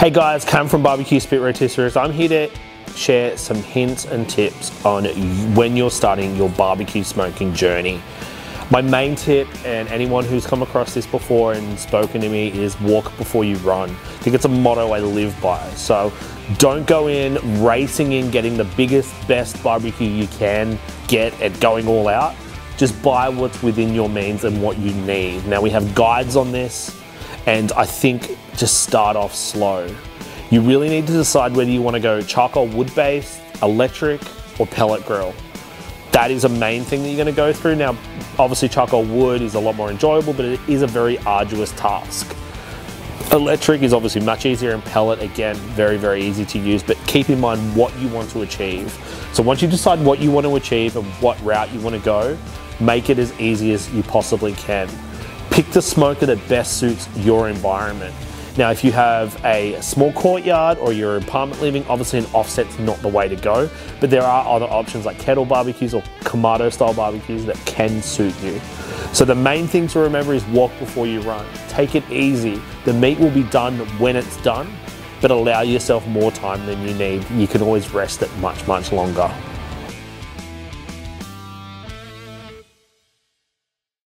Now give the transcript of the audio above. Hey guys, Cam from BBQ Spit Rotisseries. I'm here to share some hints and tips on when you're starting your barbecue smoking journey. My main tip, and anyone who's come across this before and spoken to me, is walk before you run. I think it's a motto I live by. So don't go in racing in getting the biggest, best barbecue you can get and going all out. Just buy what's within your means and what you need. Now, we have guides on this, and I think just start off slow. You really need to decide whether you want to go charcoal wood-based, electric, or pellet grill. That is a main thing that you're gonna go through. Now, obviously charcoal wood is a lot more enjoyable, but it is a very arduous task. Electric is obviously much easier, and pellet, again, very, very easy to use, but keep in mind what you want to achieve. So once you decide what you want to achieve and what route you want to go, make it as easy as you possibly can. Pick the smoker that best suits your environment. Now, if you have a small courtyard or your apartment living, obviously an offset's not the way to go, but there are other options like kettle barbecues or Kamado style barbecues that can suit you. So the main thing to remember is walk before you run. Take it easy. The meat will be done when it's done, but allow yourself more time than you need. You can always rest it much, much longer.